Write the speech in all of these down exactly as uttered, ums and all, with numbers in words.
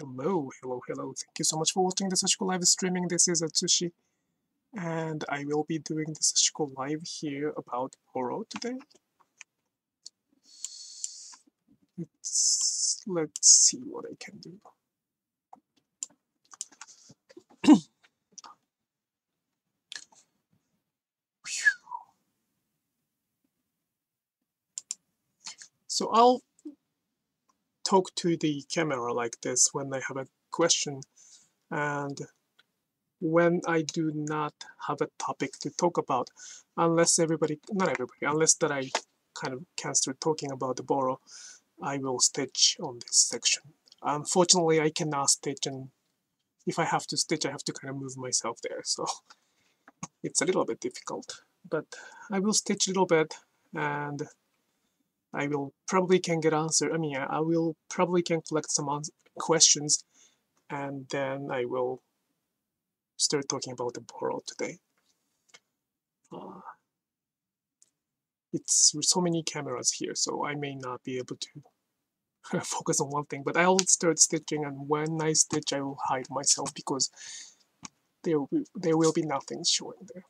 Hello, hello, hello. Thank you so much for watching the Sashiko live streaming. This is Atsushi, and I will be doing the Sashiko live here about Boro today. Let's, let's see what I can do. So I'll talk to the camera like this when I have a question, and when I do not have a topic to talk about, unless everybody, not everybody, unless that I kind of can start talking about the Boro, I will stitch on this section. Unfortunately, I cannot stitch, and if I have to stitch, I have to kind of move myself there, so it's a little bit difficult, but I will stitch a little bit, and I will probably can get answer. I mean, I will probably can collect some questions, and then I will start talking about the Boro today. Uh, it's so many cameras here, so I may not be able to focus on one thing, but I'll start stitching, and when I stitch, I will hide myself because there there will be nothing showing there.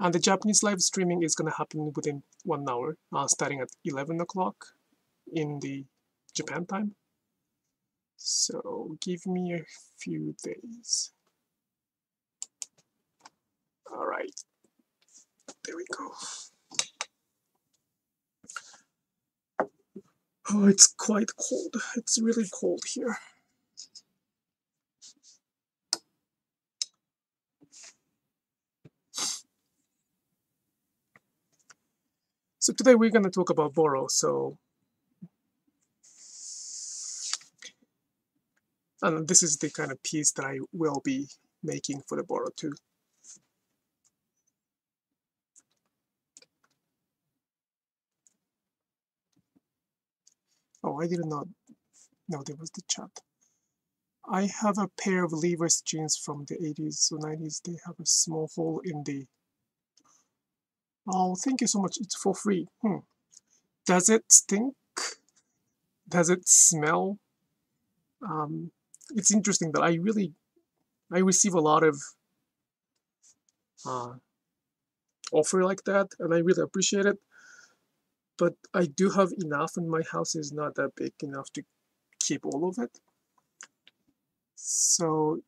And the Japanese live streaming is going to happen within one hour, uh, starting at eleven o'clock in the Japan time. So give me a few days. All right, there we go. Oh, it's quite cold. It's really cold here. So today we're going to talk about Boro, so... and this is the kind of piece that I will be making for the Boro too. Oh, I didn't know. No, there was the chat. I have a pair of Levi's jeans from the eighties or nineties. They have a small hole in the... Oh, thank you so much. It's for free. Hmm. Does it stink? Does it smell? Um, it's interesting that I really, I receive a lot of uh, offer like that, and I really appreciate it. But I do have enough, and my house is not that big enough to keep all of it. So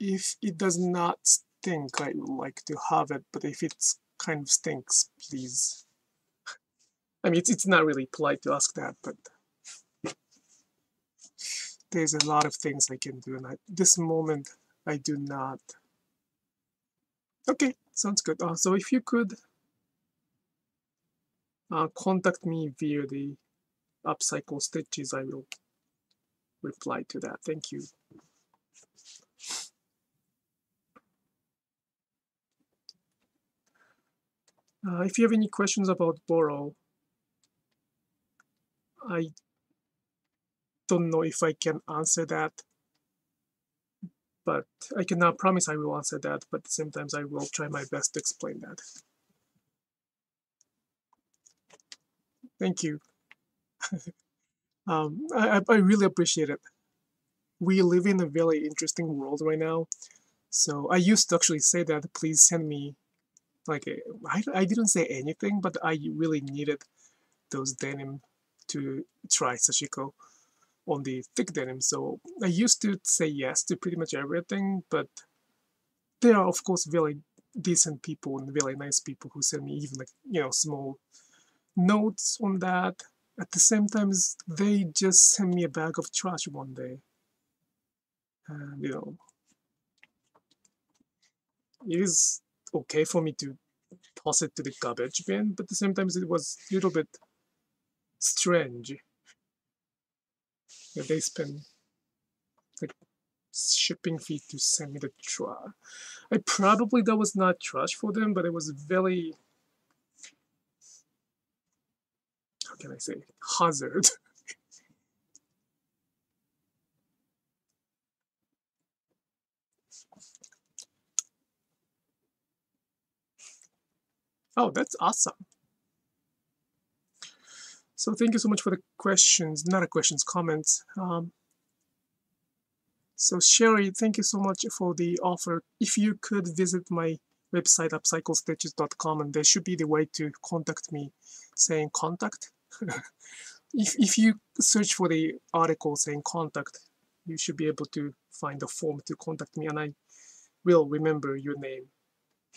if it does not stink, I would like to have it. But if it's kind of stinks, please. I mean, it's, it's not really polite to ask that, but there's a lot of things I can do, and at this moment I do not. Okay, sounds good. Uh, so if you could uh, contact me via the Upcycle Stitches, I will reply to that. Thank you. Uh, if you have any questions about Boro, I don't know if I can answer that, but I cannot promise I will answer that, but sometimes I will try my best to explain that. Thank you. um, I, I really appreciate it. We live in a very interesting world right now, so I used to actually say that, please send me. Like, I, I didn't say anything, but I really needed those denim to try Sashiko on the thick denim. So I used to say yes to pretty much everything, but there are, of course, very decent people and really nice people who send me even, like, you know, small notes on that. At the same time, they just sent me a bag of trash one day. And, you know, it is... okay for me to toss it to the garbage bin, but at the same time it was a little bit strange that they spend like shipping fee to send me the trash. I probably that was not trash for them, but it was very, how can I say, hazard. Oh, that's awesome. So thank you so much for the questions, not a questions, comments. Um, So Sherry, thank you so much for the offer. If you could visit my website upcycle stitches dot com, and there should be the way to contact me saying contact. if, if you search for the article saying contact, you should be able to find a form to contact me, and I will remember your name.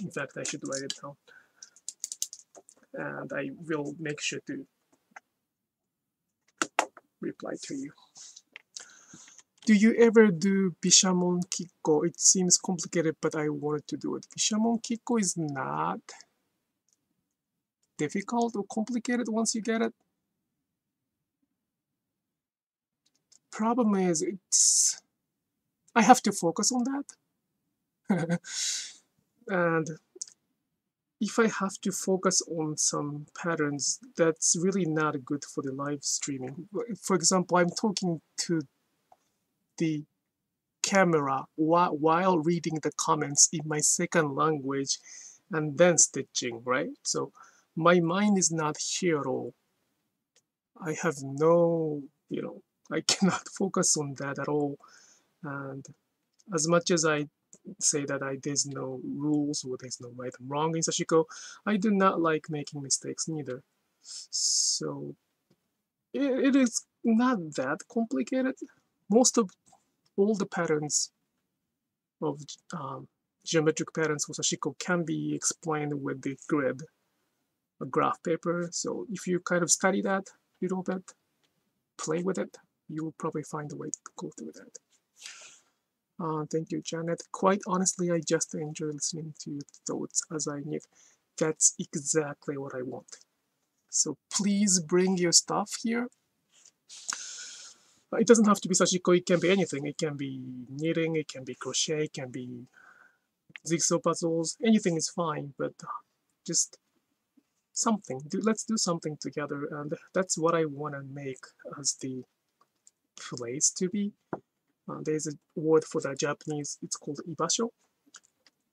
In fact, I should write it down, and I will make sure to reply to you. Do you ever do Bishamon Kikko? It seems complicated, but I wanted to do it. Bishamon Kikko is not difficult or complicated once you get it. Problem is, it's I have to focus on that. And if I have to focus on some patterns, that's really not good for the live streaming. For example, I'm talking to the camera while reading the comments in my second language and then stitching, right? So my mind is not here at all. I have no, you know, I cannot focus on that at all. And as much as I say that I, there's no rules or there's no right and wrong in Sashiko, I do not like making mistakes neither. So it, it is not that complicated. Most of all the patterns of um, geometric patterns for Sashiko can be explained with the grid, a graph paper. So if you kind of study that a little bit, play with it, you will probably find a way to go through that. Uh, thank you, Janet. Quite honestly, I just enjoy listening to your thoughts as I need. That's exactly what I want. So please bring your stuff here. It doesn't have to be Sashiko, it can be anything. It can be knitting, it can be crochet, it can be jigsaw puzzles. Anything is fine, but just something. Do, let's do something together, and that's what I want to make as the place to be. Uh, there's a word for that Japanese, it's called Ibasho.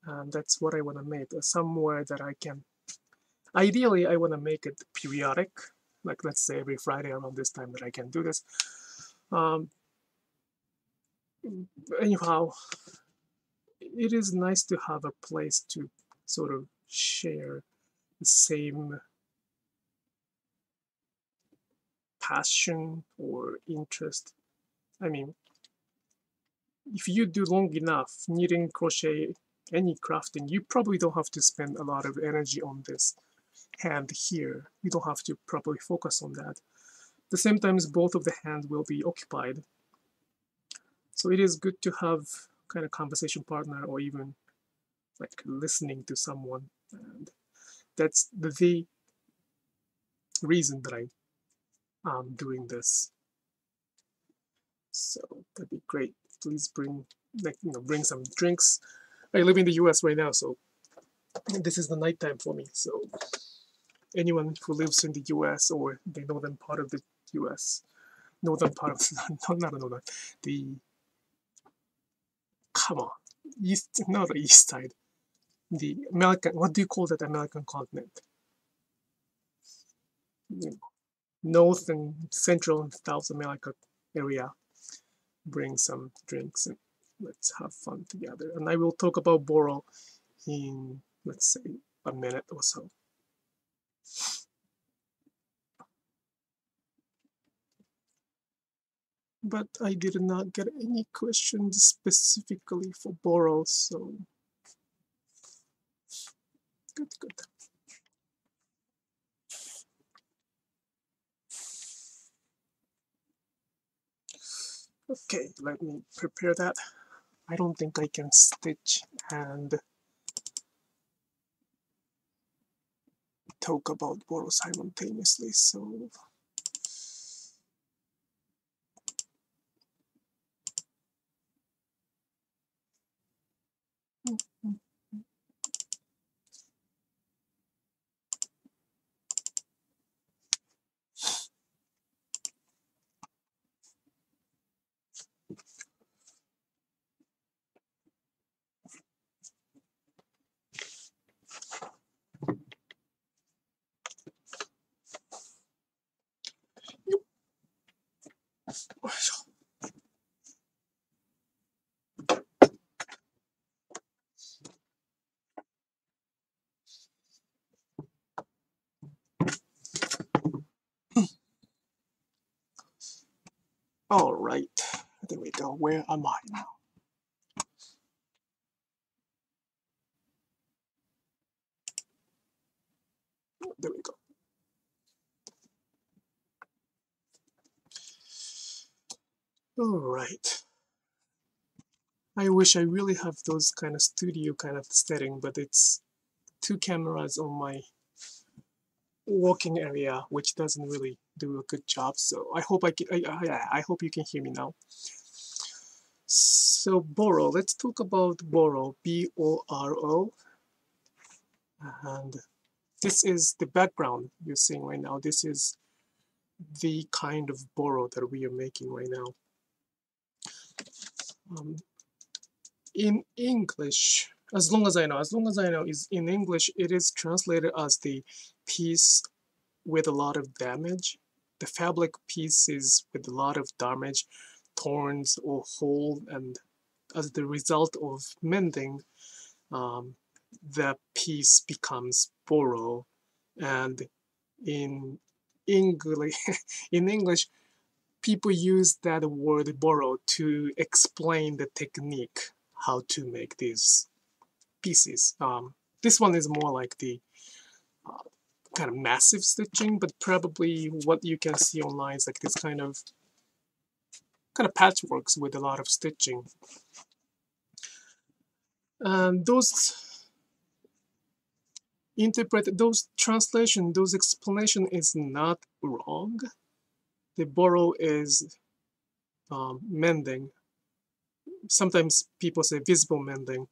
And that's what I want to make, uh, somewhere that I can... Ideally, I want to make it periodic. Like, let's say every Friday around this time that I can do this. Um, anyhow, it is nice to have a place to sort of share the same passion or interest. I mean, if you do long enough, knitting, crochet, any crafting, you probably don't have to spend a lot of energy on this hand here. You don't have to properly focus on that. The same time, both of the hands will be occupied. So it is good to have kind of conversation partner, or even like listening to someone. And that's the reason that I am doing this. So that'd be great. Please bring, like, you know, bring some drinks. I live in the U S right now, so this is the nighttime for me. So anyone who lives in the U S or the northern part of the U S, northern part of no, not northern, the come on, east, not the east side, the American. What do you call that American continent? You know, North and Central and South America area. Bring some drinks and let's have fun together. And I will talk about Boro in, let's say, a minute or so. But I did not get any questions specifically for Boro, so good, good. Okay, let me prepare that. I don't think I can stitch and talk about Boro simultaneously, so mm-hmm. All right, there we go. Where am I now? There we go. All right. I wish I really have those kind of studio kind of setting, but it's two cameras on my walking area, which doesn't really do a good job. So I hope I can, I, I, I hope you can hear me now. So Boro, let's talk about Boro, B O R O, and this is the background you're seeing right now. This is the kind of Boro that we are making right now. Um, in English, as long as I know, as long as I know, is in English it is translated as the piece with a lot of damage. The fabric pieces with a lot of damage, thorns or hole, and as the result of mending, um, the piece becomes Boro. And in English, in English, people use that word Boro to explain the technique how to make these pieces. Um, this one is more like the uh, kind of massive stitching, but probably what you can see online is like this kind of kind of patchworks with a lot of stitching. And those interpret those translation, those explanation is not wrong. The Boro is um, mending. Sometimes people say visible mending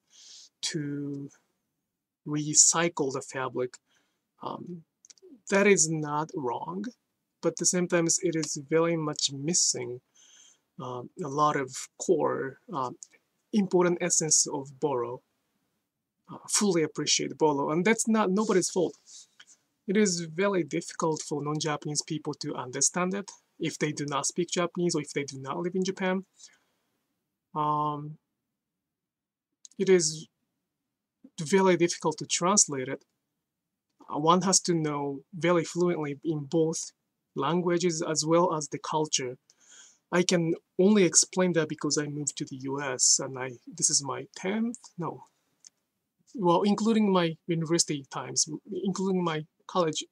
to recycle the fabric. Um, that is not wrong, but sometimes it is very much missing um, a lot of core um, important essence of Boro. Uh, fully appreciate Boro, and that's not nobody's fault. It is very difficult for non-Japanese people to understand it if they do not speak Japanese or if they do not live in Japan. Um, it is very difficult to translate it. One has to know very fluently in both languages as well as the culture. I can only explain that because I moved to the U S and I this is my tenth, no, well, including my university times, including my college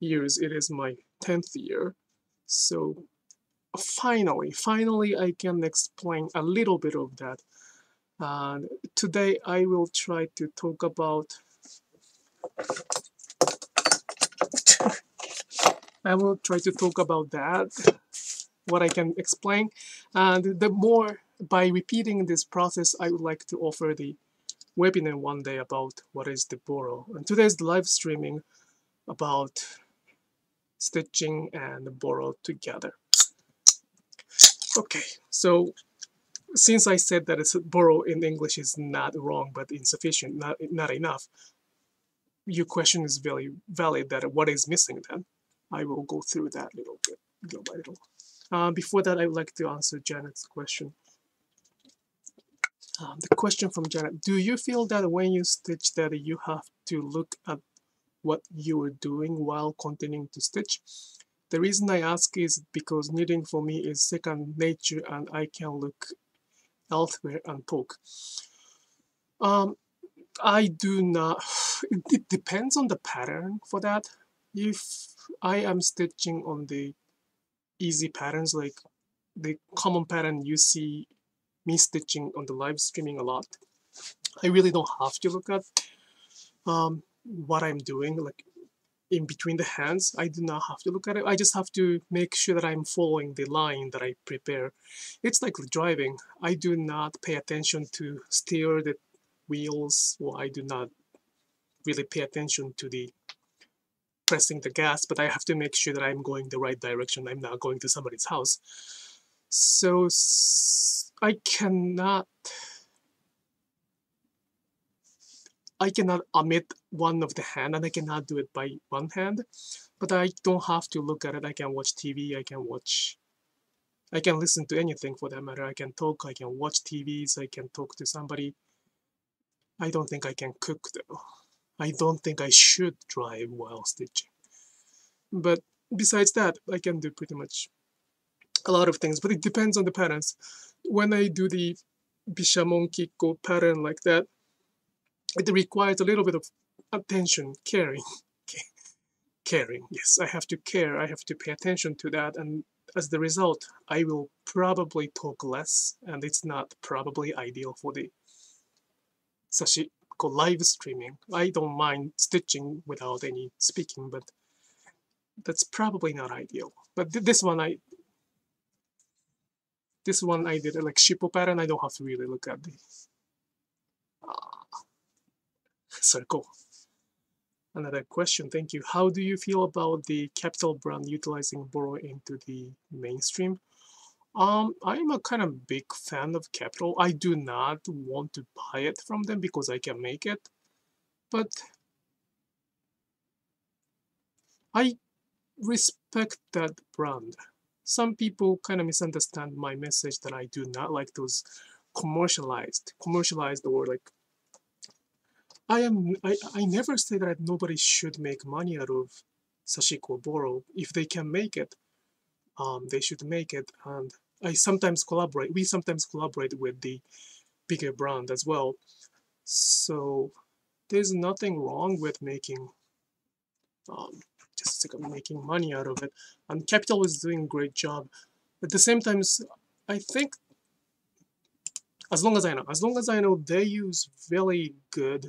years, it is my tenth year. So finally, finally I can explain a little bit of that. And uh, today I will try to talk about I will try to talk about that, what I can explain, and the more by repeating this process, I would like to offer the webinar one day about what is the Boro. And today's live streaming about stitching and Boro together. Okay, so since I said that it's Boro in English is not wrong but insufficient, not not enough. Your question is very valid. That what is missing then? I will go through that little bit, little by little. Uh, before that, I would like to answer Janet's question. Um, the question from Janet: do you feel that when you stitch, that you have to look at what you are doing while continuing to stitch? The reason I ask is because knitting for me is second nature, and I can look elsewhere and talk. Um, I do not, it depends on the pattern for that. If I am stitching on the easy patterns, like the common pattern you see me stitching on the live streaming a lot, I really don't have to look at um, what I'm doing, like in between the hands. I do not have to look at it. I just have to make sure that I'm following the line that I prepare. It's like driving. I do not pay attention to steer the wheels, or I do not really pay attention to the pressing the gas, but I have to make sure that I'm going the right direction. I'm not going to somebody's house. So I cannot I cannot omit one of the hand, and I cannot do it by one hand, but I don't have to look at it. I can watch T V, I can watch, I can listen to anything for that matter. I can talk, I can watch T Vs, I can talk to somebody. I don't think I can cook though. I don't think I should drive while stitching. But besides that, I can do pretty much a lot of things, but it depends on the patterns. When I do the Bishamon Kikko pattern like that, it requires a little bit of attention, caring. Caring, yes, I have to care, I have to pay attention to that, and as the result, I will probably talk less, and it's not probably ideal for the Sashiko live streaming. I don't mind stitching without any speaking, but that's probably not ideal. But th this one, I this one I did like shippo pattern. I don't have to really look at the uh, circle. Another question, thank you. How do you feel about the Capital brand utilizing Boro into the mainstream? Um, I'm a kind of big fan of Capital. I do not want to buy it from them because I can make it. But I respect that brand. Some people kind of misunderstand my message that I do not like those commercialized, commercialized or like I am. I, I never say that nobody should make money out of Sashiko Boro. If they can make it, um, they should make it. And I sometimes collaborate. We sometimes collaborate with the bigger brand as well. So there's nothing wrong with making, um, just making money out of it. And Capital is doing a great job. At the same time, I think, as long as I know, as long as I know, they use really good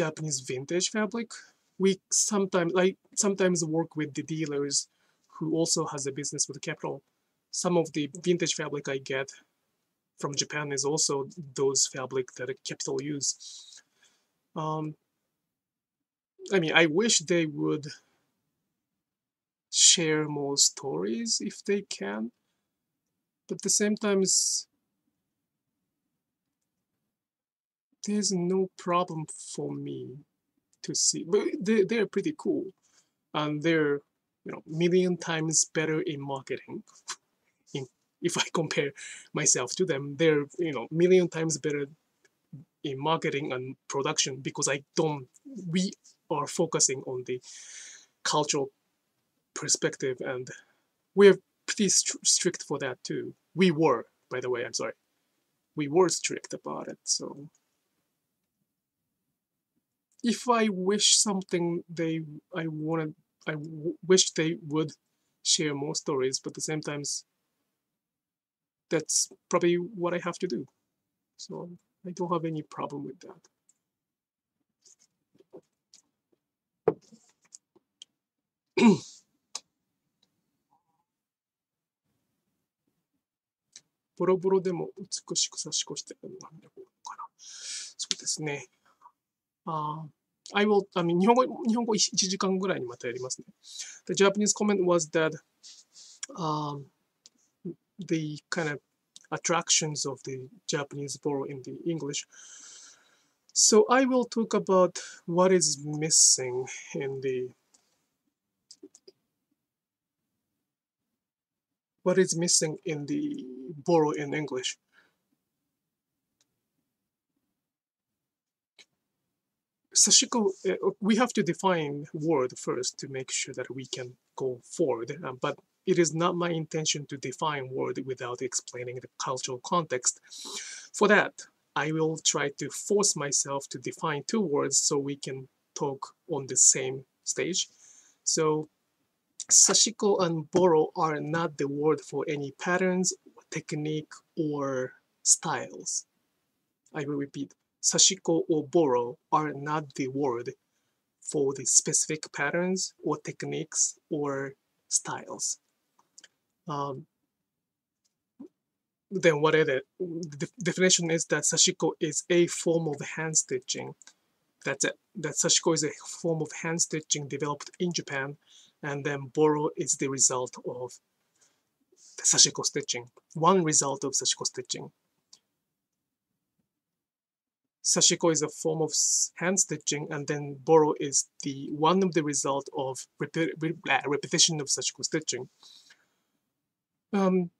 Japanese vintage fabric. We sometimes like sometimes work with the dealers who also has a business with Capital. Some of the vintage fabric I get from Japan is also those fabric that Capital use. Um, I mean, I wish they would share more stories if they can, but at the same time, there's no problem for me to see. But they, they're pretty cool, and they're, you know, million times better in marketing. in, if I compare myself to them, they're, you know, million times better in marketing and production, because I don't, we are focusing on the cultural perspective, and we're pretty st- strict for that too. We were, by the way, I'm sorry. We were strict about it, so. If I wish something, they, I wanted, I w wish they would share more stories, but at the same time, that's probably what I have to do. So I don't have any problem with that. Boro Boro demo utsukushiku sashiko shite iru no kana. So desu ne. Uh, I will, I mean, Nihongo one hourぐらいにまたやりますね. The Japanese comment was that um, the kind of attractions of the Japanese Boro in the English. So I will talk about what is missing in the what is missing in the Boro in English. Sashiko, uh, we have to define word first to make sure that we can go forward, uh, but it is not my intention to define word without explaining the cultural context. For that, I will try to force myself to define two words so we can talk on the same stage. So Sashiko and Boro are not the word for any patterns, technique, or styles. I will repeat. Sashiko or Boro are not the word for the specific patterns or techniques or styles. Um, then what is it? The definition is that Sashiko is a form of hand stitching. That's it. That Sashiko is a form of hand stitching developed in Japan, and then Boro is the result of the Sashiko stitching. One result of Sashiko stitching. Sashiko is a form of hand stitching, and then Boro is the one of the result of repeti repetition of Sashiko stitching. Um,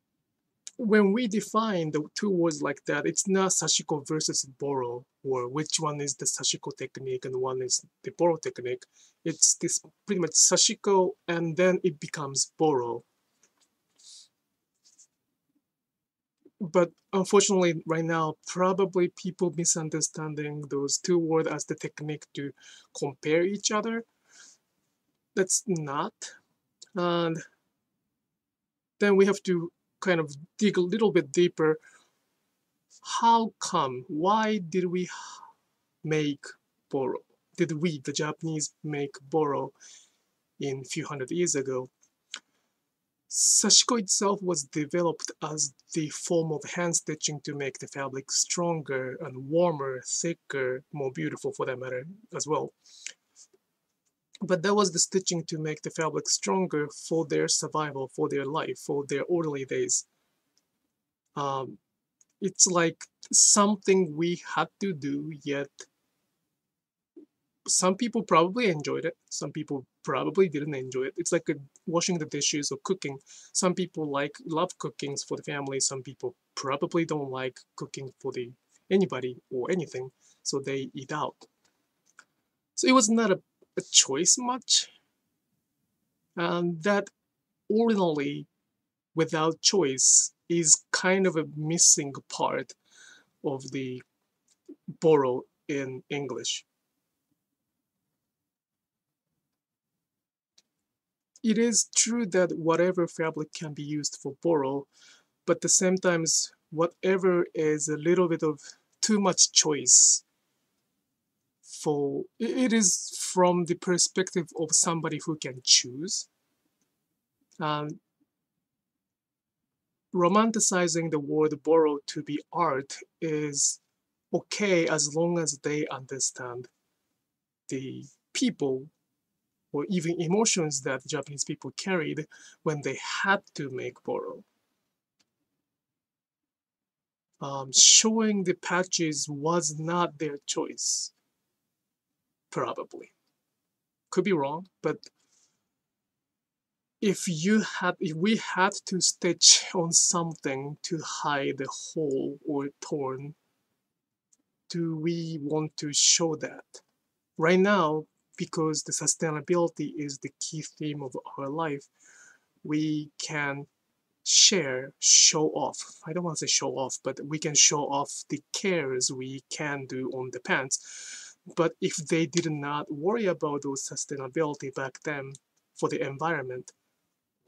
when we define the two words like that, it's not Sashiko versus Boro, or which one is the Sashiko technique and one is the Boro technique. It's this pretty much Sashiko, and then it becomes Boro. But unfortunately, right now, probably people misunderstanding those two words as the technique to compare each other. That's not. And then we have to kind of dig a little bit deeper. How come? Why did we make Boro? Did we, the Japanese, make Boro in a few hundred years ago? Sashiko itself was developed as the form of hand stitching to make the fabric stronger and warmer, thicker, more beautiful for that matter as well. But that was the stitching to make the fabric stronger for their survival, for their life, for their orderly days. Um, it's like something we had to do, yet some people probably enjoyed it. Some people probably didn't enjoy it. It's like a, washing the dishes or cooking. Some people like love cooking for the family. Some people probably don't like cooking for the anybody or anything, so they eat out. So it was not a a choice much, and that ordinarily without choice is kind of a missing part of the Boro in English. It is true that whatever fabric can be used for Boro, but at the same time, whatever is a little bit of too much choice. For it is from the perspective of somebody who can choose. Um, romanticizing the word Boro to be art is okay as long as they understand the people or even emotions that Japanese people carried when they had to make Boro. Um, showing the patches was not their choice. Probably. Could be wrong, but if you had, if we had to stitch on something to hide a hole or torn, do we want to show that? Right now, because the sustainability is the key theme of our life, we can share, show off. I don't want to say show off, but we can show off the cares we can do on the pants. But if they did not worry about those sustainability back then for the environment,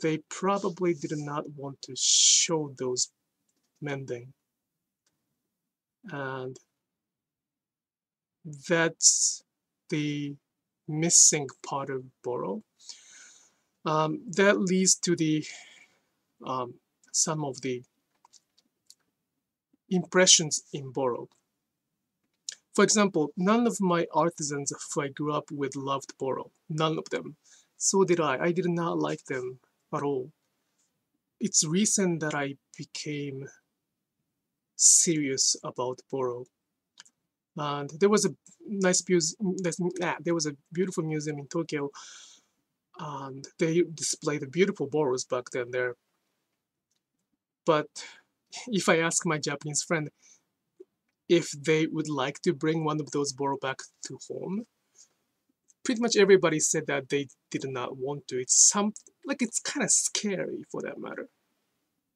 they probably did not want to show those mending. And that's the missing part of Boro. Um, that leads to the um, some of the impressions in Boro. For example, none of my artisans who I grew up with loved Boro. None of them. So did I. I did not like them at all. It's recent that I became serious about Boro. And there was a nice museum, there was a beautiful museum in Tokyo, and they displayed the beautiful Boros back then there. But if I ask my Japanese friend, if they would like to bring one of those Boro back to home, pretty much everybody said that they did not want to. It's some, like it's kind of scary for that matter.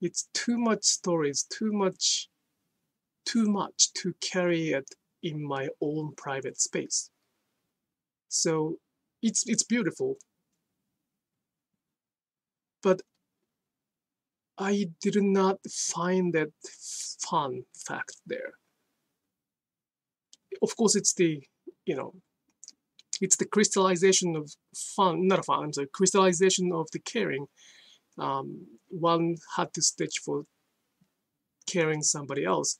It's too much stories, too much, too much to carry it in my own private space. So it's it's beautiful, but I did not find that fun fact there. Of course, it's the, you know, it's the crystallization of fun, not fun, I'm sorry, crystallization of the caring. Um, one had to stitch for caring somebody else.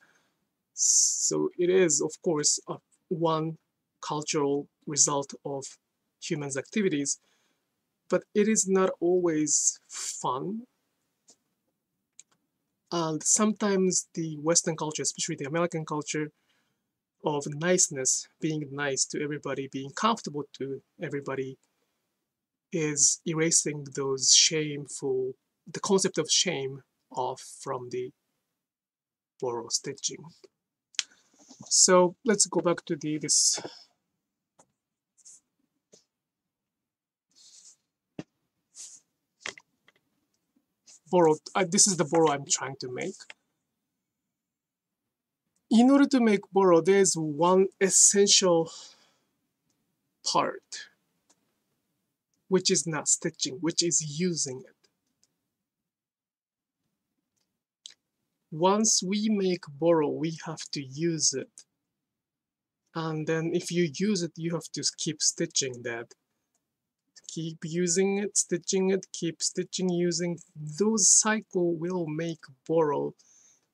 So it is, of course, a, one cultural result of humans' activities, but it is not always fun. And sometimes the Western culture, especially the American culture, of niceness, being nice to everybody, being comfortable to everybody, is erasing those shameful, the concept of shame off from the Boro stitching. So let's go back to the this Boro. Uh, this is the Boro I'm trying to make. In order to make Boro, there's one essential part, which is not stitching, which is using it. Once we make Boro, we have to use it. And then if you use it, you have to keep stitching that. Keep using it, stitching it, keep stitching, using. Those cycle will make Boro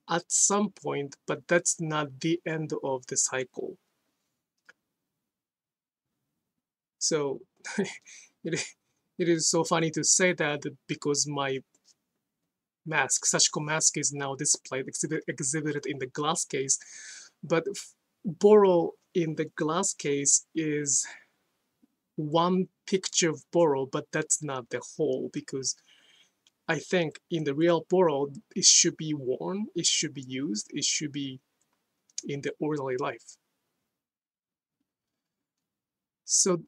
at some point, but that's not the end of the cycle. So it, it is so funny to say that because my mask, Sashiko mask, is now displayed, exhibit, exhibited in the glass case, but Boro in the glass case is one picture of Boro, but that's not the whole, because I think in the real Boro, it should be worn, it should be used, it should be in the ordinary life. So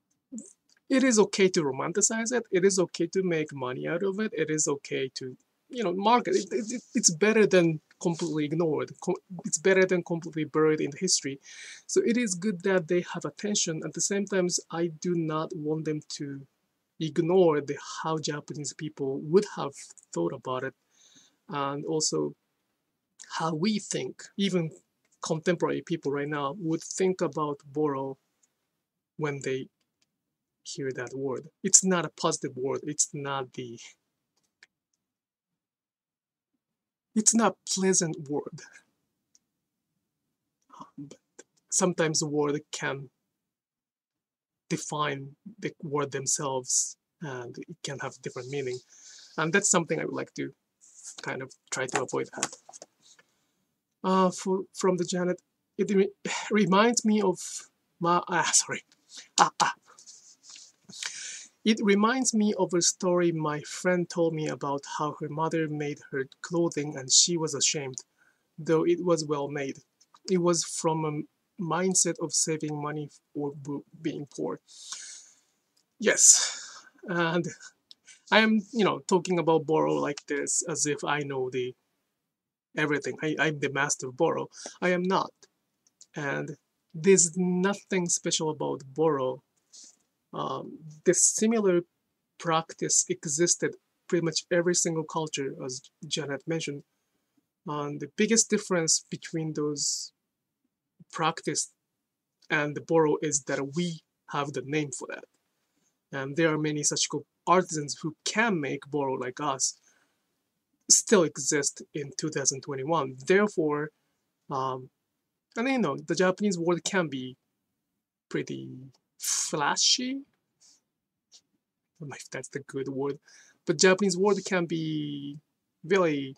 it is okay to romanticize it, it is okay to make money out of it, it is okay to, you know, market it, it, it, it's better than completely ignored. Com it's better than completely buried in the history. So it is good that they have attention. At the same time, I do not want them to ignore the how Japanese people would have thought about it, and also how we think, even contemporary people right now would think about Boro when they hear that word. It's not a positive word. It's not the It's not a pleasant word. Um, but sometimes the word can define the word themselves, and it can have different meaning. And that's something I would like to kind of try to avoid that. Uh, for, from the Janet, it re reminds me of my, ah, sorry. Ah, ah. It reminds me of a story my friend told me about how her mother made her clothing and she was ashamed, though it was well made. It was from a mindset of saving money or being poor. Yes, and I am, you know, talking about Boro like this as if I know the everything. I, I'm the master of Boro. I am not. And there's nothing special about Boro. Um, this similar practice existed pretty much every single culture, as Janet mentioned. And the biggest difference between those practice and the Boro is that we have the name for that. And there are many such artisans who can make Boro like us still exist in two thousand twenty-one. Therefore, um, and you know, the Japanese world can be pretty flashy. I don't know if that's the good word, but Japanese word can be really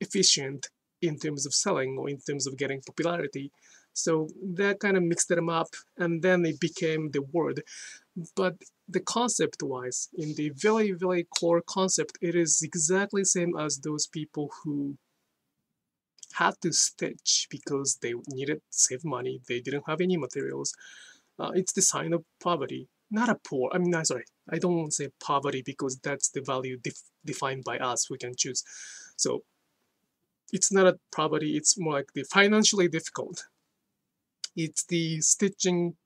efficient in terms of selling or in terms of getting popularity. So that kind of mixed them up, and then it became the word. But the concept-wise, in the very, very core concept, it is exactly the same as those people who had to stitch because they needed to save money. They didn't have any materials. Uh, it's the sign of poverty, not a poor. I mean, I'm sorry, I don't want to say poverty because that's the value def defined by us. We can choose. So it's not a poverty. It's more like the financially difficult. It's the stitching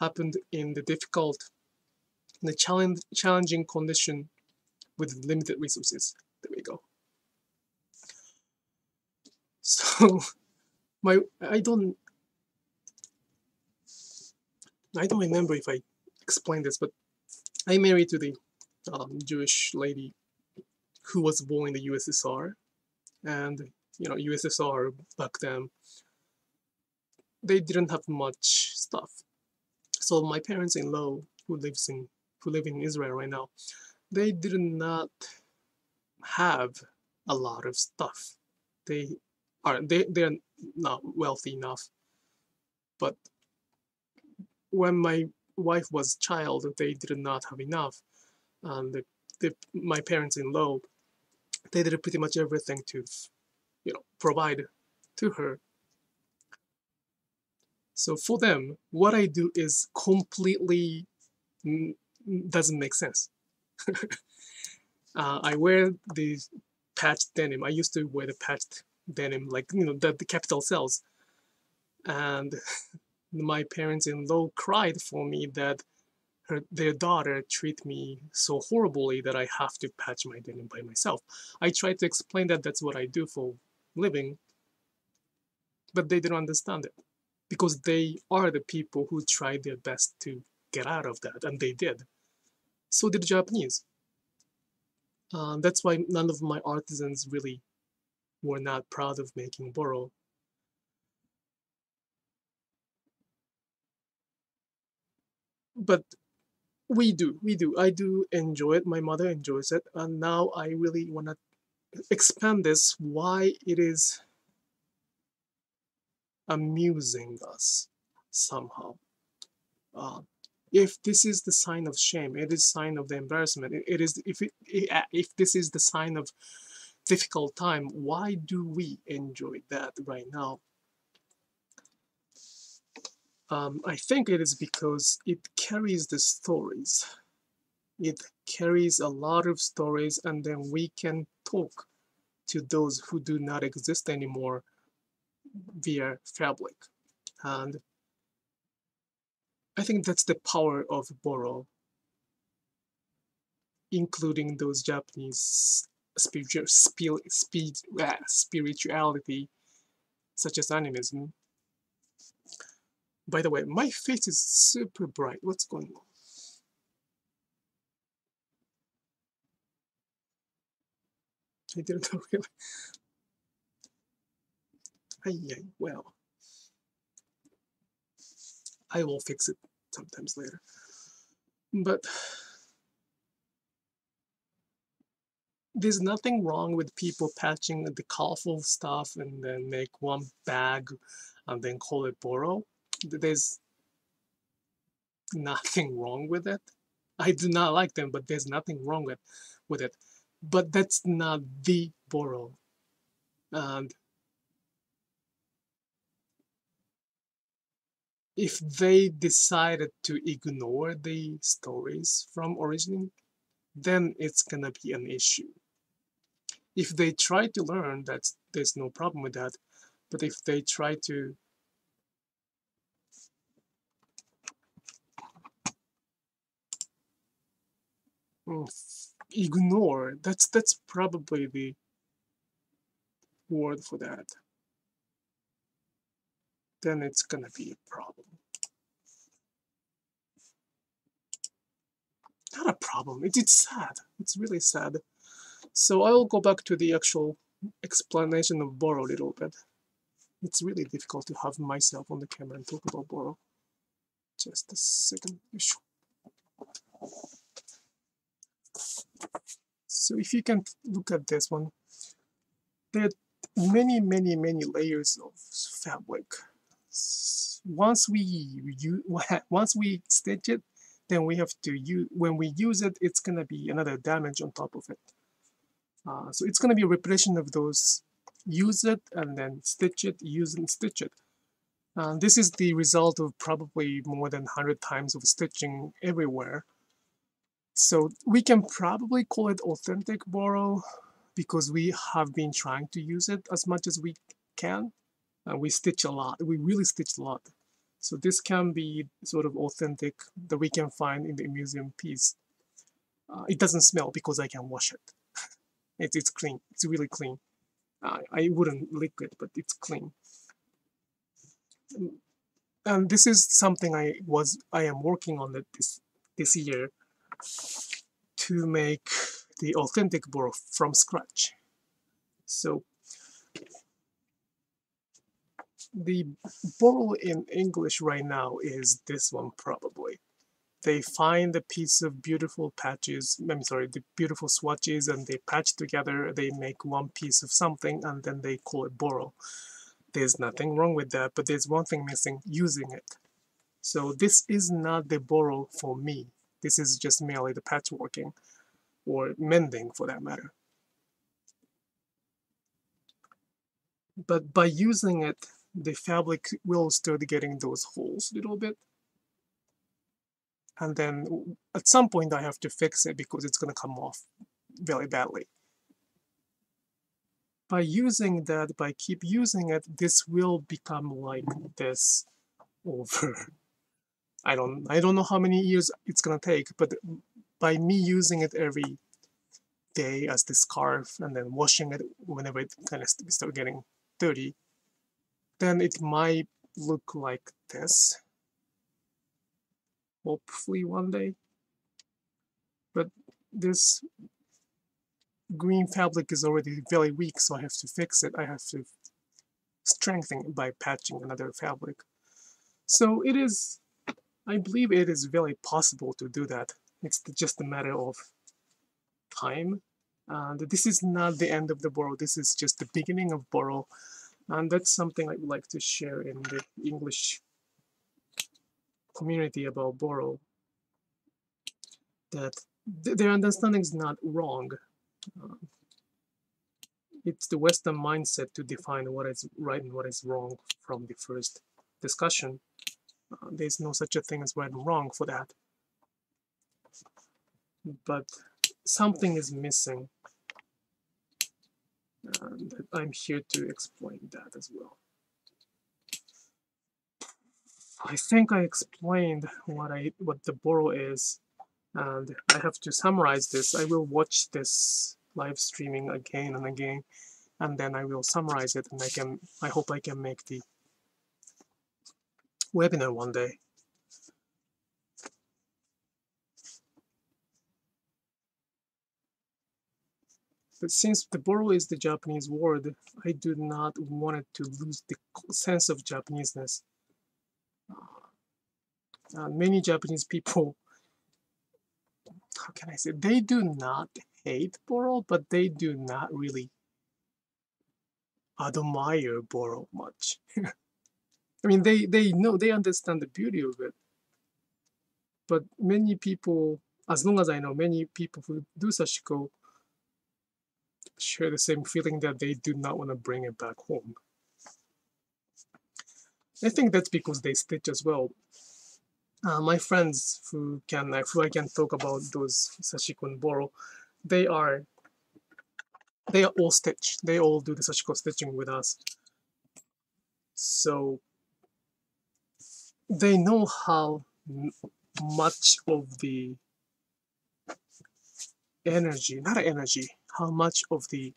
happened in the difficult, in the challenge, challenging condition with limited resources. There we go. So my, I don't. I don't remember if I explained this, but I married to the um, Jewish lady who was born in the U S S R, and you know, U S S R back then, they didn't have much stuff. So my parents-in-law, who lives in who live in Israel right now, they did not have a lot of stuff. They are they they are not wealthy enough, but when my wife was a child, they did not have enough, and the, the, my parents-in-law, they did pretty much everything to you know, provide to her. So for them, what I do is completely doesn't make sense. uh, I wear the patched denim. I used to wear the patched denim, like, you know, that the Capital sells. And my parents-in-law cried for me that her, their daughter treat me so horribly that I have to patch my denim by myself. I tried to explain that that's what I do for living, but they didn't understand it, because they are the people who tried their best to get out of that, and they did. So did the Japanese. Um, that's why none of my artisans really were not proud of making Boro. But we do, we do. I do enjoy it. My mother enjoys it. And now I really want to expand this, why it is amusing us somehow. Uh, if this is the sign of shame, it is sign of the embarrassment. It, it is if it, if this is the sign of difficult time, why do we enjoy that right now? Um, I think it is because it carries the stories. It carries a lot of stories, and then we can talk to those who do not exist anymore via fabric. And I think that's the power of Boro, including those Japanese spiritual, spi spi uh, spirituality, such as animism. By the way, my face is super bright. What's going on? I didn't know really. Ay-ay, well, I will fix it sometimes later. But there's nothing wrong with people patching the colorful stuff and then make one bag and then call it Boro. There's nothing wrong with it. I do not like them, but there's nothing wrong with, with it. But that's not the Boro. And if they decided to ignore the stories from origin, then it's gonna be an issue. If they try to learn, that's, there's no problem with that. But if they try to ignore, that's that's probably the word for that, then it's gonna be a problem. Not a problem, it, it's sad, it's really sad. So I'll go back to the actual explanation of Boro a little bit. It's really difficult to have myself on the camera and talk about Boro. Just a second. So if you can look at this one, there are many, many, many layers of fabric. Once we use, once we stitch it, then we have to use. When we use it, it's gonna be another damage on top of it. Uh, so it's gonna be a repetition of those. Use it and then stitch it. Use and stitch it. Uh, this is the result of probably more than one hundred times of stitching everywhere. So we can probably call it authentic Boro because we have been trying to use it as much as we can. And we stitch a lot. We really stitch a lot. So this can be sort of authentic that we can find in the museum piece. Uh, it doesn't smell because I can wash it. it it's clean. It's really clean. Uh, I wouldn't lick it, but it's clean. And this is something I was I am working on it this this year, to make the authentic Boro from scratch. So the Boro in English right now is this one probably. They find a piece of beautiful patches, I'm sorry, the beautiful swatches, and they patch together, they make one piece of something, and then they call it Boro. There's nothing wrong with that, but there's one thing missing, using it. So this is not the Boro for me. This is just merely the patchworking, or mending for that matter. but by using it, the fabric will start getting those holes a little bit. And then at some point I have to fix it because it's going to come off very badly. By using that, by keep using it, this will become like this over. I don't, I don't know how many years it's going to take, but by me using it every day as the scarf and then washing it whenever it kind of starts getting dirty, then it might look like this. Hopefully one day. But this green fabric is already very weak, so I have to fix it. I have to strengthen it by patching another fabric. So it is, I believe it is very possible to do that. It's just a matter of time. And this is not the end of the Boro. This is just the beginning of Boro. And that's something I would like to share in the English community about Boro, that th their understanding is not wrong. Uh, it's the Western mindset to define what is right and what is wrong from the first discussion. Uh, there's no such a thing as right and wrong for that. But something is missing. And I'm here to explain that as well. I think I explained what I what the Boro is, and I have to summarize this. I will watch this live streaming again and again, and then I will summarize it, and I can I hope I can make the webinar one day. But since the Boro is the Japanese word, I do not want it to lose the sense of Japaneseness. Uh, many Japanese people, how can I say, they do not hate Boro, but they do not really admire Boro much. I mean, they, they know, they understand the beauty of it. But many people, as long as I know, many people who do Sashiko share the same feeling that they do not want to bring it back home. I think that's because they stitch as well. Uh, my friends who can who I can talk about those Sashiko and Boro, they are they are all stitch. They all do the Sashiko stitching with us. So they know how much of the energy, not energy, how much of the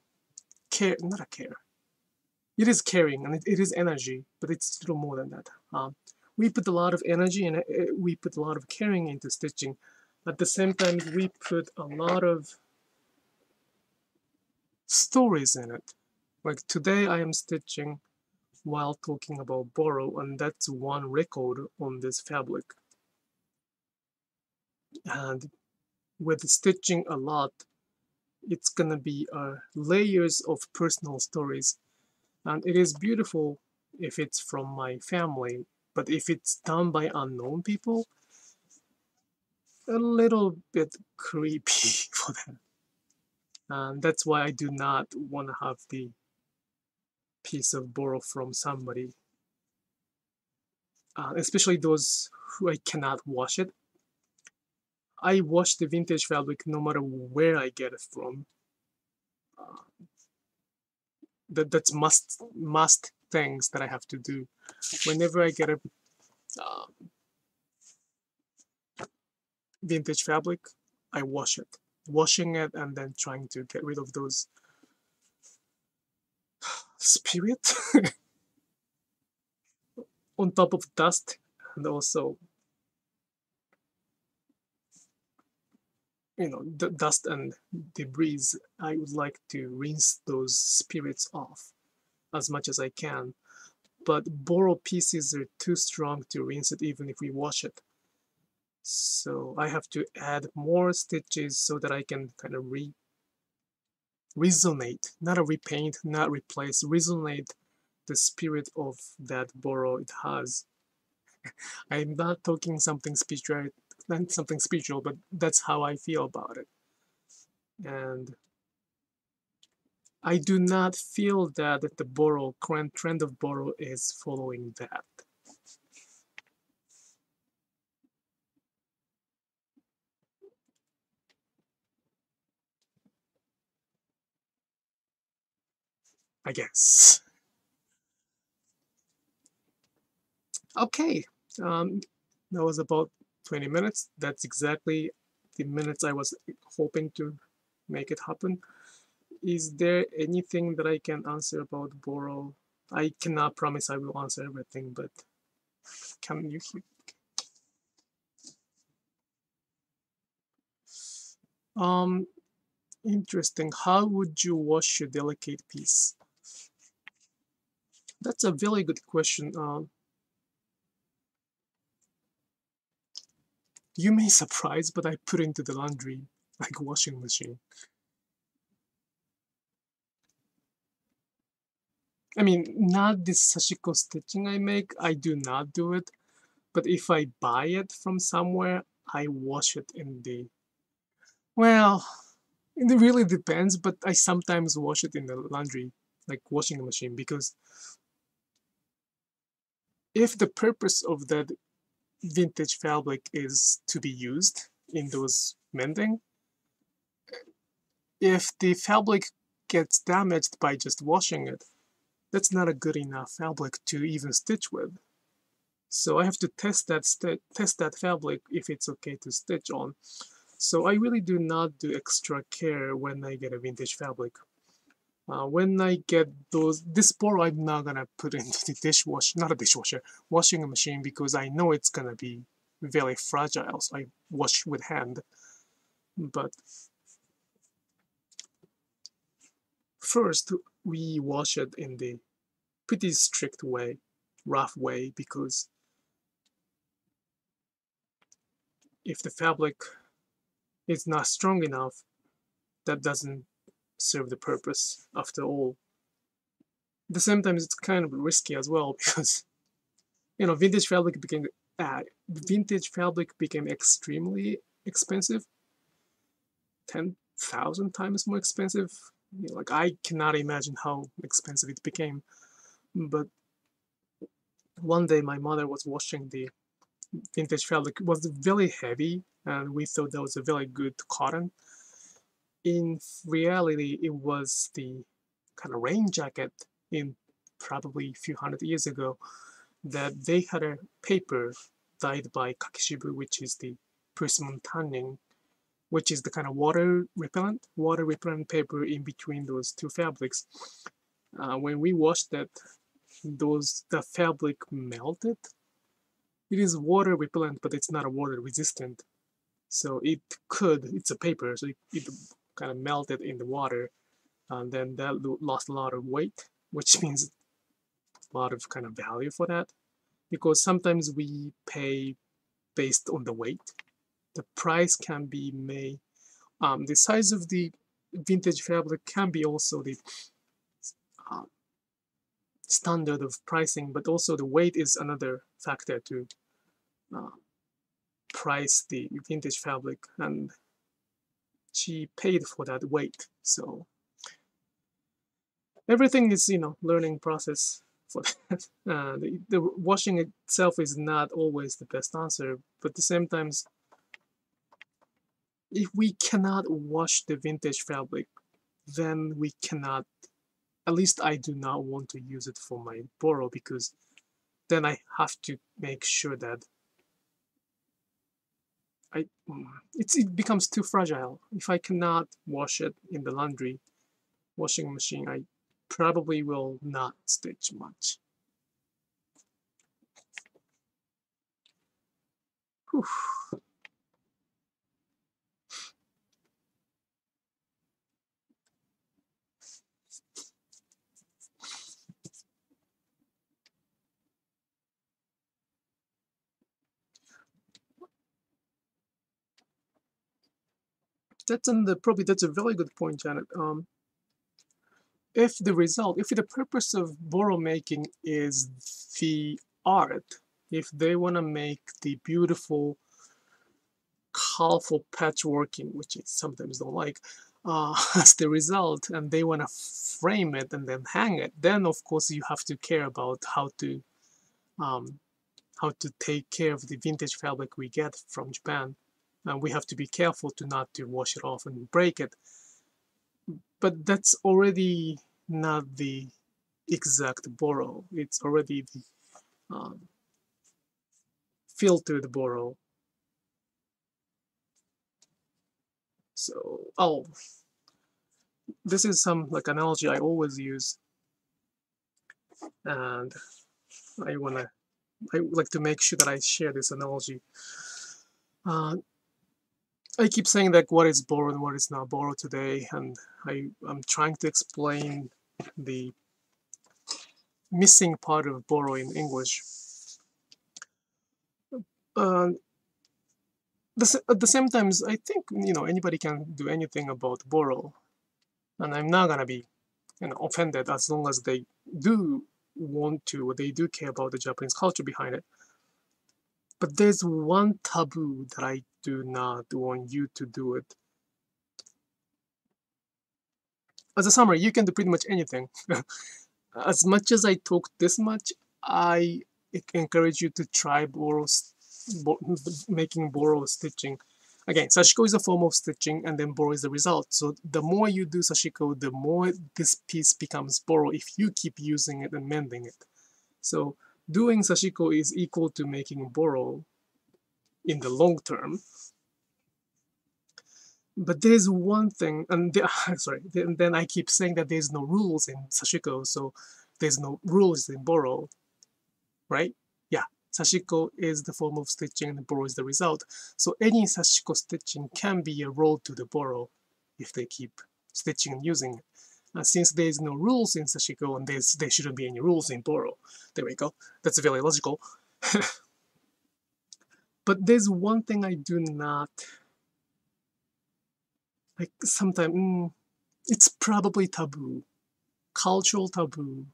care, not a care. It is caring and it, it is energy, but it's a little more than that. Um, we put a lot of energy and we put a lot of caring into stitching. At the same time, we put a lot of stories in it. Like today I am stitching while talking about Boro, and that's one record on this fabric. And with stitching a lot, it's gonna be uh, layers of personal stories. And it is beautiful if it's from my family, but if it's done by unknown people, a little bit creepy for them. And that's why I do not want to have the piece of Boro from somebody, uh, especially those who I cannot wash it. I wash the vintage fabric no matter where I get it from. Uh, That, that's must must things that I have to do whenever I get a um, vintage fabric. I wash it, washing it, and then trying to get rid of those spirit on top of dust, and also you know, the dust and debris. I would like to rinse those spirits off as much as I can, but Boro pieces are too strong to rinse it even if we wash it. So I have to add more stitches so that I can kind of re resonate, not a repaint, not replace, resonate the spirit of that Boro it has. I'm not talking something spiritual. Not something spiritual, but that's how I feel about it. And I do not feel that the Boro, current trend of Boro is following that. I guess. Okay, um, that was about twenty minutes. That's exactly the minutes I was hoping to make it happen. Is there anything that I can answer about Boro? I cannot promise I will answer everything, but can you hear? Um, interesting. How would you wash your delicate piece? That's a really good question. Um, you may surprise, but I put into the laundry like washing machine. I mean, not this Sashiko stitching I make, I do not do it, but if I buy it from somewhere, I wash it in the, well, it really depends, but I sometimes wash it in the laundry, like washing machine, because if the purpose of that vintage fabric is to be used in those mending, if the fabric gets damaged by just washing it, that's not a good enough fabric to even stitch with. So I have to test that st test that fabric if it's okay to stitch on. So I really do not do extra care when I get a vintage fabric. Uh, when I get those, this Boro I'm not gonna put into the dishwasher, not a dishwasher, washing machine, because I know it's gonna be very fragile, so I wash with hand. But first, we wash it in the pretty strict way, rough way, because if the fabric is not strong enough, that doesn't serve the purpose after all. At the same time, it's kind of risky as well, because you know, vintage fabric became uh, vintage fabric became extremely expensive, ten thousand times more expensive. Like, I cannot imagine how expensive it became. But one day my mother was washing the vintage fabric. It was really heavy, and we thought that was a very good cotton. In reality, it was the kind of rain jacket in probably a few hundred years ago that they had a paper dyed by kakishibu, which is the persimmon tanning, which is the kind of water repellent, water repellent paper in between those two fabrics. Uh, when we washed that, those the fabric melted. It is water repellent, but it's not a water resistant. So it could, it's a paper, so it, it kind of melted in the water, and then that lost a lot of weight, which means a lot of kind of value for that, because sometimes we pay based on the weight. The price can be made, um, the size of the vintage fabric can be also the uh, standard of pricing, but also the weight is another factor to uh, price the vintage fabric, and she paid for that weight. So everything is, you know, learning process for that. Uh, the, the washing itself is not always the best answer, but at the same time, if we cannot wash the vintage fabric, then we cannot, at least I do not want to use it for my Boro, because then I have to make sure that I it's, it becomes too fragile. If I cannot wash it in the laundry washing machine, I probably will not stitch much. Whew. That's another, probably that's a very good point, Janet. Um, if the result, if the purpose of Boro making is the art, if they want to make the beautiful, colorful patchworking, which I sometimes don't like, uh, as the result, and they want to frame it and then hang it, then of course you have to care about how to um, how to take care of the vintage fabric we get from Japan, and we have to be careful to not to wash it off and break it. But that's already not the exact Boro, it's already the um, filtered Boro. So, oh, this is some like analogy I always use, and I wanna, I like to make sure that I share this analogy. Uh, I keep saying that what is Boro and what is not Boro today, and I I'm trying to explain the missing part of Boro in English. Uh, At the same time, I think, you know, anybody can do anything about Boro, and I'm not gonna be, you know, offended as long as they do want to, or they do care about the Japanese culture behind it. But there's one taboo that I do not want you to do it. As a summary, you can do pretty much anything. As much as I talk this much, I encourage you to try Boro Bo making Boro stitching. Again, Sashiko is a form of stitching, and then Boro is the result. So the more you do Sashiko, the more this piece becomes Boro if you keep using it and mending it. So doing Sashiko is equal to making Boro in the long term. But there's one thing, and the, sorry, then, then I keep saying that there's no rules in Sashiko, so there's no rules in Boro, right? Sashiko is the form of stitching and the Boro is the result. So any Sashiko stitching can be a road to the Boro if they keep stitching and using it. And since there is no rules in Sashiko, and there's, there shouldn't be any rules in Boro. There we go. That's very logical. But there's one thing I do not... Like sometimes... Mm, it's probably taboo. Cultural taboo.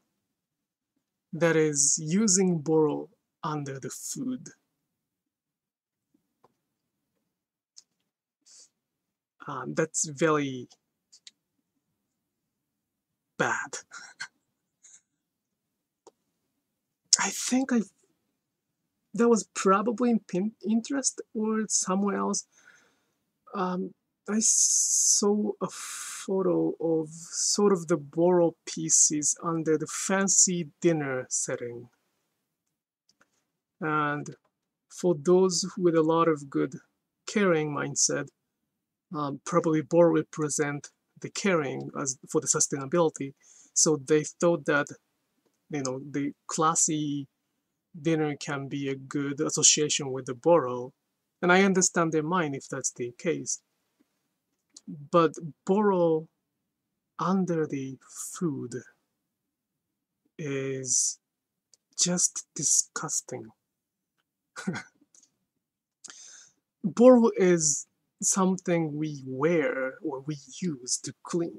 That is using Boro under the food. Um, that's very bad. I think I that was probably in Pinterest or somewhere else. Um, I saw a photo of sort of the Boro pieces under the fancy dinner setting. And for those with a lot of good caring mindset, um, probably Boro represent the caring as for the sustainability. So they thought that, you know, the classy dinner can be a good association with the Boro. And I understand their mind if that's the case. But Boro under the food is just disgusting. Boro is something we wear or we use to clean.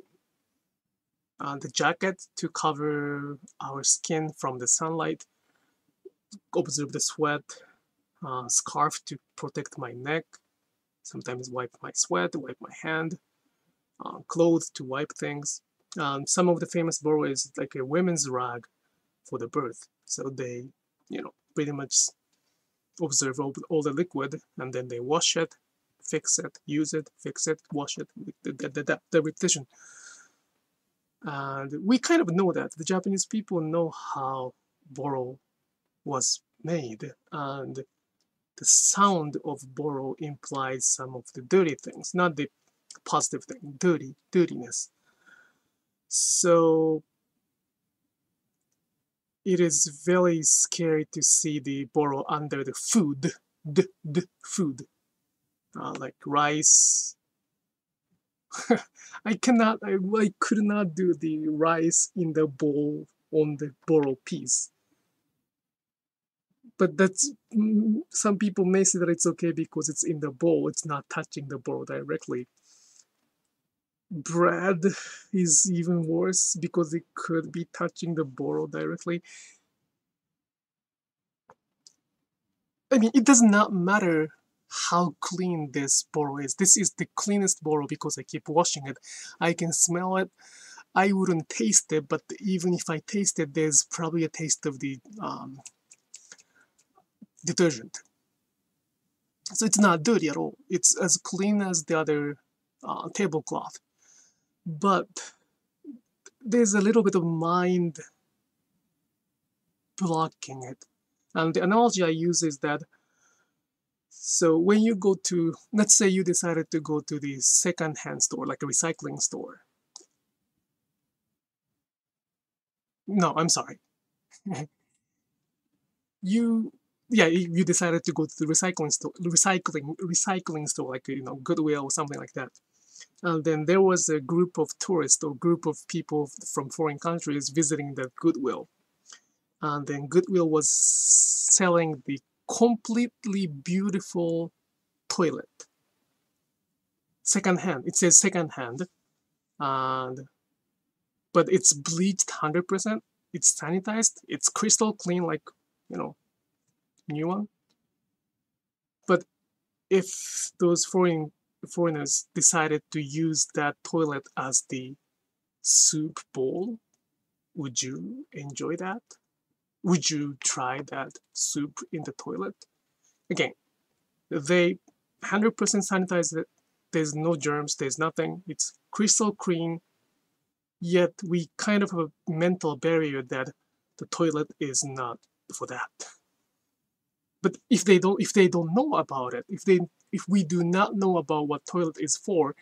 Uh, the jacket to cover our skin from the sunlight, observe the sweat, uh, scarf to protect my neck, sometimes wipe my sweat, wipe my hand, uh, clothes to wipe things. Um, some of the famous Boro is like a women's rag for the birth. So they, you know, pretty much observe all, all the liquid, and then they wash it, fix it, use it, fix it, wash it, the, the, the, the, the repetition. And we kind of know that. The Japanese people know how Boro was made, and the sound of Boro implies some of the dirty things, not the positive thing, dirty, dirtiness. So it is very scary to see the Boro under the food, d d food, uh, like rice. I cannot, I, I could not do the rice in the bowl on the Boro piece. But that's, some people may say that it's okay because it's in the bowl, it's not touching the Boro directly. Bread is even worse because it could be touching the Boro directly. I mean, it does not matter how clean this Boro is. This is the cleanest Boro because I keep washing it. I can smell it. I wouldn't taste it, but even if I taste it, there's probably a taste of the um, detergent. So it's not dirty at all. It's as clean as the other uh, tablecloth. But there's a little bit of mind blocking it. And the analogy I use is that, so when you go to, let's say you decided to go to the second-hand store, like a recycling store. No, I'm sorry. you, yeah, you decided to go to the recycling store, recycling, recycling store, like, you know, Goodwill or something like that. And then there was a group of tourists or group of people from foreign countries visiting the Goodwill. And then Goodwill was selling the completely beautiful toilet. Secondhand. It says secondhand. And but it's bleached one hundred percent, it's sanitized, it's crystal clean, like, you know, new one. But if those foreign foreigners decided to use that toilet as the soup bowl, would you enjoy that? Would you try that soup in the toilet? Again, they one hundred percent sanitized it, there's no germs, there's nothing, it's crystal clean. Yet we kind of have a mental barrier that the toilet is not for that. But if they don't, if they don't know about it, if they, if we do not know about what toilet is for,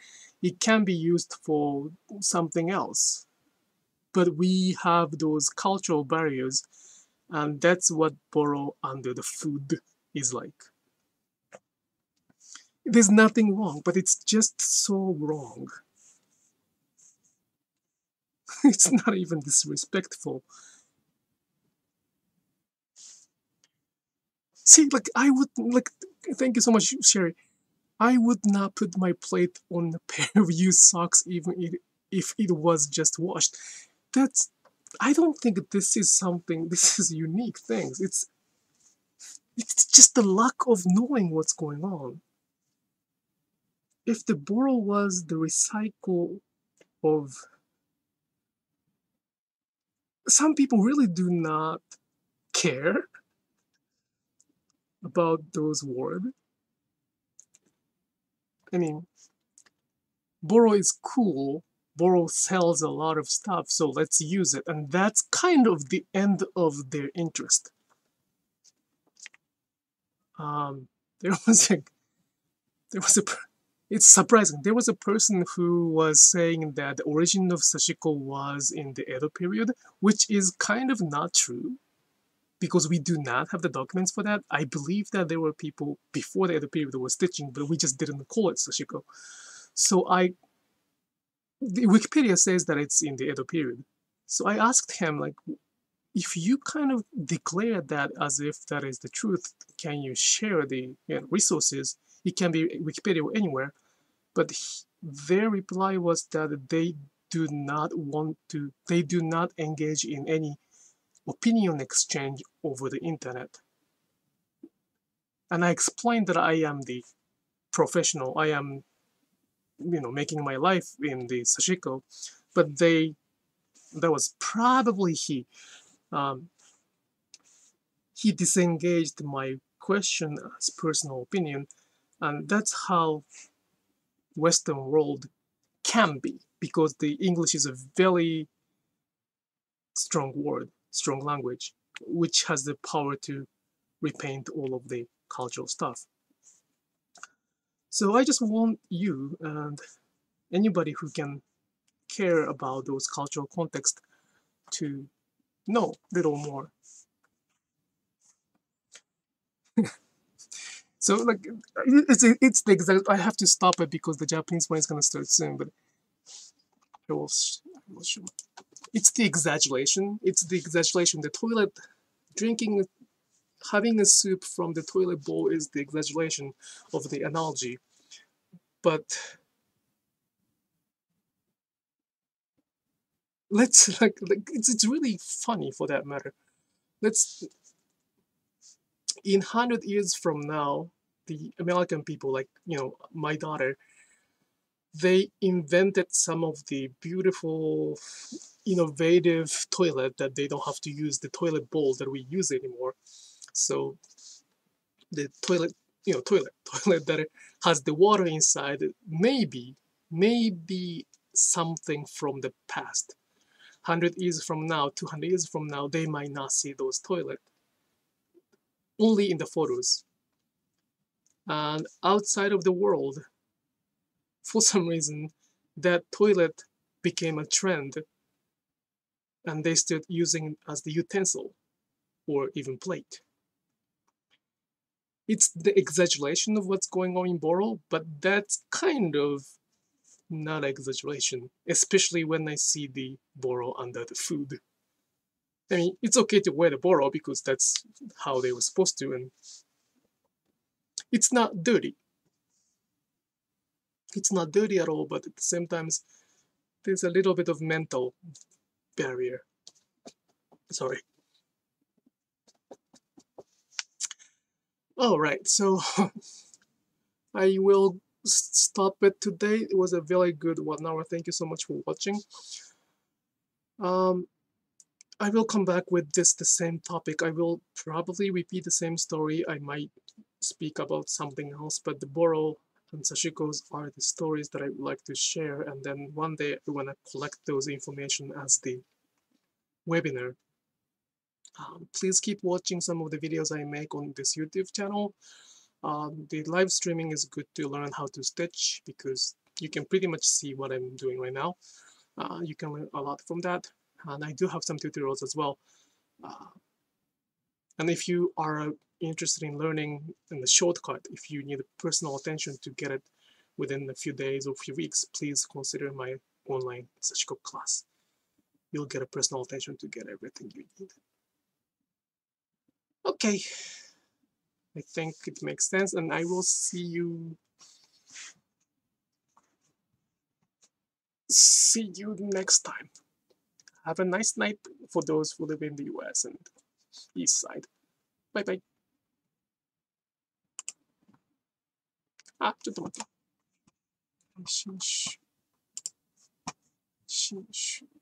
it can be used for something else. But we have those cultural barriers, and that's what Boro under the food is like. There's nothing wrong, but it's just so wrong. It's not even disrespectful. See, like, I would, like, thank you so much, Sherry. I would not put my plate on a pair of used socks even if it was just washed. That's, I don't think this is something, this is unique things. It's, it's just the lack of knowing what's going on. If the Boro was the recycle of... Some people really do not care about those words. I mean, Boro is cool. Boro sells a lot of stuff, so let's use it. And that's kind of the end of their interest. Um, there was a... There was a... It's surprising. There was a person who was saying that the origin of Sashiko was in the Edo period, which is kind of not true, because we do not have the documents for that. I believe that there were people before the Edo period who were stitching, but we just didn't call it Sashiko. So I... The Wikipedia says that it's in the Edo period. So I asked him, like, if you kind of declare that as if that is the truth, can you share the, you know, resources? It can be Wikipedia or anywhere, but he, their reply was that they do not want to, they do not engage in any opinion exchange over the internet. And I explained that I am the professional, I am, you know, making my life in the Sashiko, but they, that was probably he, um, he disengaged my question as personal opinion. And that's how Western world can be, because the English is a very strong word, strong language, which has the power to repaint all of the cultural stuff. So I just want you and anybody who can care about those cultural contexts to know a little more. So, like, it's, it's the exact, I have to stop it because the Japanese one is going to start soon, but I will, I will show. It's the exaggeration. It's the exaggeration. The toilet, drinking, having a soup from the toilet bowl is the exaggeration of the analogy. But let's, like, like it's, it's really funny for that matter. Let's... In one hundred years from now, the American people, like, you know, my daughter, they invented some of the beautiful, innovative toilet that they don't have to use the toilet bowl that we use anymore. So the toilet, you know, toilet, toilet that has the water inside, maybe, maybe something from the past. one hundred years from now, two hundred years from now, they might not see those toilets. Only in the photos. And outside of the world, for some reason, that toilet became a trend, and they started using it as the utensil, or even plate. It's the exaggeration of what's going on in Boro, but that's kind of not exaggeration, especially when I see the Boro under the food. I mean, it's okay to wear the Boro because that's how they were supposed to, and it's not dirty. It's not dirty at all, but at the same time, there's a little bit of mental barrier. Sorry. All right, so I will stop it today. It was a very good one hour. Thank you so much for watching. Um, I will come back with this, the same topic. I will probably repeat the same story. I might speak about something else, but the Boro and Sashiko's are the stories that I would like to share, and then one day I want to collect those information as the webinar. Um, please keep watching some of the videos I make on this YouTube channel. Um, the live streaming is good to learn how to stitch because you can pretty much see what I'm doing right now. Uh, you can learn a lot from that, and I do have some tutorials as well. Uh, and if you are interested in learning in the shortcut, if you need personal attention to get it within a few days or few weeks, please consider my online Sashiko class. You'll get a personal attention to get everything you need. Okay, I think it makes sense, and I will see you see you next time. Have a nice night for those who live in the U S and East Side. Bye bye. Ah, just wait. Shinshu. Shinshu.